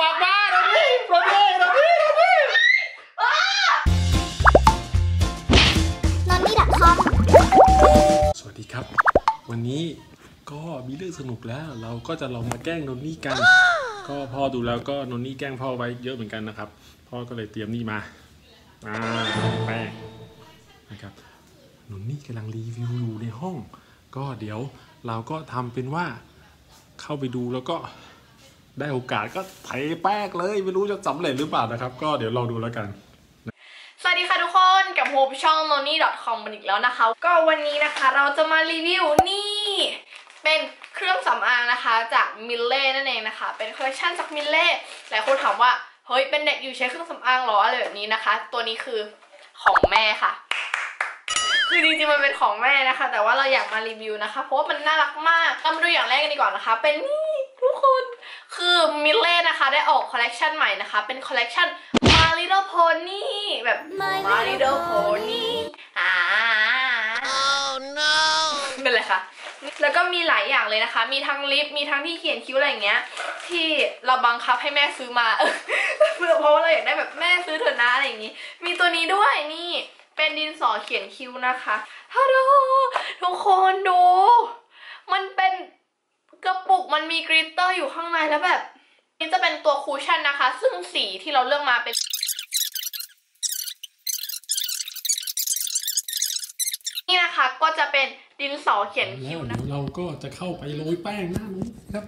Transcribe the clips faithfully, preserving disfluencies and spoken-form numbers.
ฝากมาโดนพี่โดนพี่โดนพี่โดนพี่ นอนนี่ ดอท คอม สวัสดีครับวันนี้ก็มีเรื่องสนุกแล้วเราก็จะลองมาแกล้งนนนี่กันก็พ่อดูแล้วก็นนนี่แกล้งพ่อไว้เยอะเหมือนกันนะครับพ่อก็เลยเตรียมนี่มาอ่าแป้งนะครับนนนี่กำลังรีวิวอยู่ในห้องก็เดี๋ยวเราก็ทำเป็นว่าเข้าไปดูแล้วก็ได้โอกาสก็ไถแป้งเลยไม่รู้จะสำเร็จหรือเปล่านะครับก็เดี๋ยวเราดูแล้วกันสวัสดีค่ะทุกคนกับโฮปช่อง นอนนี่ ดอท คอม อีกแล้วนะคะก็วันนี้นะคะเราจะมารีวิวนี่เป็นเครื่องสำอางนะคะจากมิลเล่นั่นเองนะคะเป็นคอลเลคชันจากมิลเล่หลายคนถามว่าเฮ้ยเป็นเด็กอยู่ใช้เครื่องสำอางหรออะไรแบบนี้นะคะตัวนี้คือของแม่ค่ะคือจริงๆมันเป็นของแม่นะคะแต่ว่าเราอยากมารีวิวนะคะเพราะว่ามันน่ารักมากเรามาดูอย่างแรกกันดีกว่านะคะเป็นนี่ทุกคนคือมิลเล่นะคะได้ออกคอลเลคชันใหม่นะคะเป็นคอลเลคชัน My Little Pony แบบ My Little Pony อ่า Oh no เป็นไรคะแล้วก็มีหลายอย่างเลยนะคะมีทั้งลิปมีทั้งที่เขียนคิ้วอะไรอย่างเงี้ยที่เราบังคับให้แม่ซื้อมา เพราะว่าเราอยากได้แบบแม่ซื้อเถอะนะอะไรอย่างงี้มีตัวนี้ด้วยนี่เป็นดินสอเขียนคิ้วนะคะฮัลโหลทุกคนดูมันเป็นกระปุกมันมีกริตเตอร์อยู่ข้างในแล้วแบบนี่จะเป็นตัวคูชั่นนะคะซึ่งสีที่เราเลือกมาเป็นนี่นะคะก็จะเป็นดินสอเขียนคิ้วนะเราก็จะเข้าไปโรยแป้งหน้านี้ครับ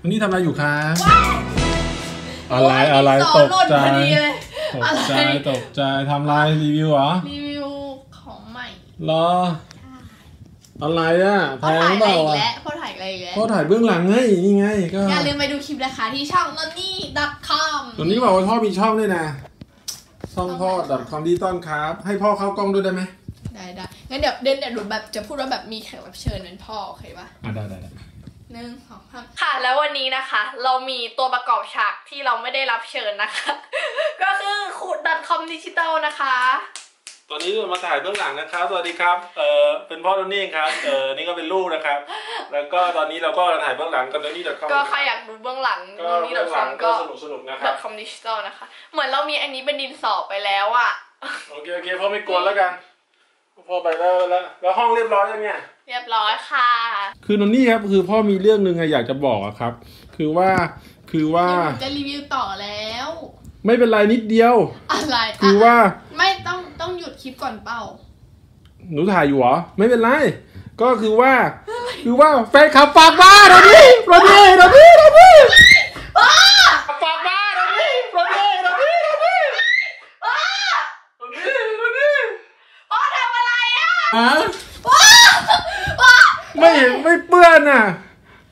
วันนี้ทำอะไรอยู่คะอะไรอะไรตกใจตกใจตกใจทำลายรีวิวเหรอรีวิวของใหม่เหรออะไรอ่ะพอถ่ายอะไรอีกแล้วพอถ่ายอะไรอีกแล้วพอถ่ายเบื้องหลังไงนี่ไงก็อย่าลืมไปดูคลิปนะคะที่ช่อง นอนนี่ ดอท คอม ตอนนี้บอกว่าพ่อมีช่องด้วยนะช่องพ่อ ดอท คอม ดีต้อนครับให้พ่อเข้ากล้องด้วยได้ไหมได้ได้งั้นเดี๋ยวเดนเดี๋ยวหนูแบบจะพูดว่าแบบมีแขกรับเชิญเป็นพ่อโอเคปะอ่ะได้ได้หนึ่งสองสามค่ะแล้ววันนี้นะคะเรามีตัวประกอบฉากที่เราไม่ได้รับเชิญนะคะก็คือขุด ดอท คอม Digital นะคะตอนนี้เรามาถ่ายเบื้องหลังนะครับสวัสดีครับเออเป็นพ่อโดนนี่ครับเออนี่ก็เป็นลูกนะครับแล้วก็ตอนนี้เราก็ถ่ายเบื้องหลังกันโดนนี่ ดอท คอม ก็ใครอยากดูเบื้องหลังโดนนี่ ดอท คอม ก็สนุกสนุกนะครับ ดอท คอม Digital นะคะเหมือนเรามีอันนี้เป็นดินสอไปแล้วอ่ะโอเคโอเคพ่อไม่กวนแล้วกันพ่อไปแล้วแล้วแล้วห้องเรียบร้อยยังเนี่ยเรียบร้อยค่ะคือนนนี่ครับคือพ่อมีเรื่องหนึ่งอยากจะบอกครับคือว่าคือว่าจะรีวิวต่อแล้วไม่เป็นไรนิดเดียวอะไรคือว่าไม่ต้องต้องหยุดคลิปก่อนเปล่าหนูถ่ายอยู่เหรอไม่เป็นไรก็คือว่าคือว่าแฟนคลับฝากมาโดนนี่โดนนี่โดนนี่โดนนี่ฝากมาโดนนี่โดนนี่โดนนี่โดนนี่โดนนี่โดนนี่พ่อทำอะไรอ่ะฮะไม่เห็นไม่เปื้อนอ่ะ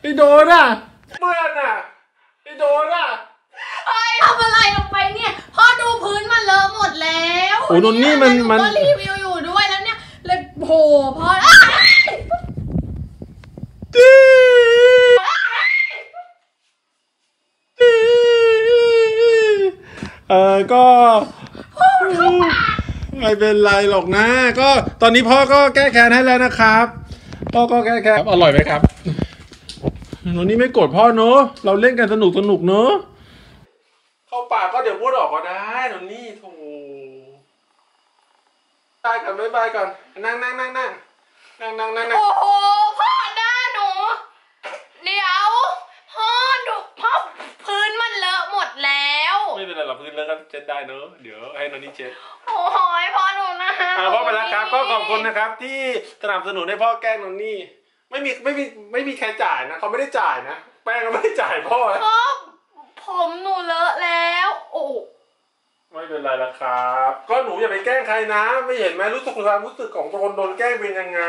ไอโดนอ่ะเปื้อนอ่ะไอโดนอ่ะทำอะไรลงไปเนี่ยพ่อดูพื้นมันเลอะหมดแล้วโอ้นนนี่มันมันก็รีวิวอยู่ด้วยแล้วเนี่ยเลยโผล่พ่อเออก็ไม่เป็นไรหรอกนะก็ตอนนี้พ่อก็แก้แค้นให้แล้วนะครับพ่อก็แก้แค้นอร่อยไหมครับนนนี่ไม่โกรธพ่อเนอะเราเล่นกันสนุกสนุกเนอะเข้าปากก็เดี๋ยวพูดออกก็ได้นนนี่โถบายก่อนบายบายก่อนนั่งนั่งนั่งนั่งนั่งนั่งนั่งโอ้โหพ่อหน้าหนูเดี๋ยวพ่อดูพ่อพื้นมันเลอะหมดแล้วไม่เป็นไรหรอกพื้นเลอะก็เช็ดได้เนอะเดี๋ยวให้นนนี่เช็ดโอ้โหพ่อหนูนะพ่อไปแล้วครับก็ขอบคุณนะครับที่สนับสนุนให้พ่อแกล้งนนนี่ไม่มีไม่มีไม่มีใครจ่ายนะเขาไม่ได้จ่ายนะแป้งก็ไม่ได้จ่ายพ่อผมหนูเลอะแล้วโอ้ไม่เป็นไรละครับก็หนูอย่าไปแกล้งใครนะไม่เห็นไหมรู้สึกความรู้สึกของคนโดนแกล้งเป็นยังไง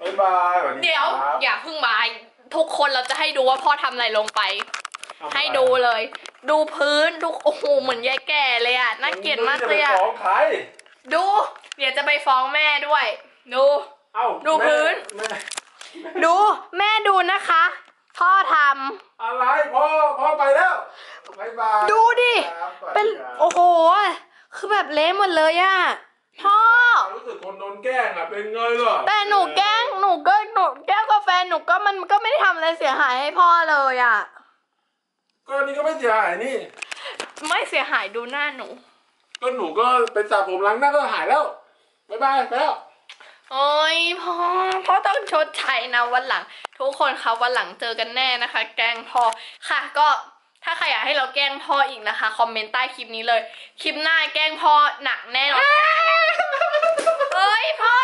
บ๊ายบายเดี๋ยวอย่าเพิ่งบายทุกคนเราจะให้ดูว่าพ่อทำอะไรลงไปให้ดูเลยดูพื้นดูโอ้โหเหมือนยายแก่เลยอ่ะน่าเกลียดมากเลยอ่ะดูเดี๋ยวจะไปฟ้องแม่ด้วยดูดูพื้นดูแม่ดูนะคะพ่อทำอะไรพ่อพ่อไปแล้วบ๊ายบายดูดิเป็นโอ้โหคือแบบเละหมดเลยอ่ะพ่อ รู้สึกคนโดนแกล้งอ่ะเป็นไงล่ะแต่หนูแกล้งหนูก็หนูแกล้งกาแฟหนูก็มันก็ไม่ได้ทำอะไรเสียหายให้พ่อเลยอ่ะก็นี่ก็ไม่เสียหายนี่ไม่เสียหายดูหน้าหนูก็หนูก็เป็นสระผมล้างหน้าก็หายแล้วบ๊ายบายแล้วโอ้ยพ่อพ่อต้องชดใช้นะวันหลังทุกคนคะวันหลังเจอกันแน่นะคะแกล้งพ่อค่ะก็ถ้าใครอยากให้เราแกล้งพ่ออีกนะคะคอมเมนต์ใต้คลิปนี้เลยคลิปหน้าแกล้งพ่อหนักแน่นอนเอ้ยพ่อ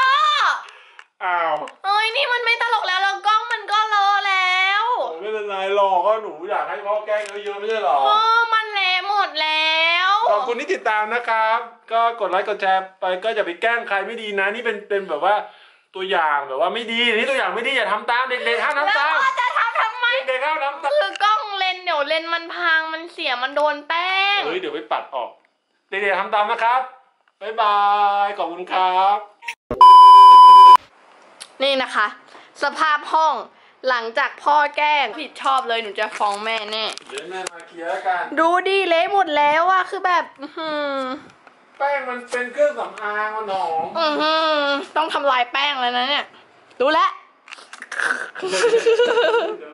อ้าวเอ้ยนี่มันไม่ตลกแล้วแล้วกล้องมันก็เลอะแล้วไม่เป็นไรหรอกก็หนูอยากให้พ่อแกล้งเยอะๆไม่ใช่หรอพ่อมันเละหมดแล้วขอบคุณที่ติดตามนะครับก็กดไลค์กดแชร์ไปก็อย่าไปแกล้งใครไม่ดีนะนี่เป็นเป็นแบบว่าตัวอย่างแบบว่าไม่ดีนี่ตัวอย่างไม่ดีอย่าทำตามเด็กๆห้ามทำตามแล้วพ่อจะทำทำไมเด็กๆห้ามทำตามคือกล้องเลนเดี๋ยวเลนมันพังมันเสียมันโดนแป้งเฮ้ยเดี๋ยวไปปัดออกเด็กๆทำตามนะครับบ๊ายบายขอบคุณครับนี่นะคะสภาพห้องหลังจากพ่อแกล้งผิดชอบเลยหนูจะฟ้องแม่แน่เดี๋ยวแม่มาเคลียร์กันดูดิเละหมดแล้วอะคือแบบอืมแป้งมันเป็นเครื่องสำอางมันหนองอือต้องทำลายแป้งเลยนะเนี่ยรู้แล้ว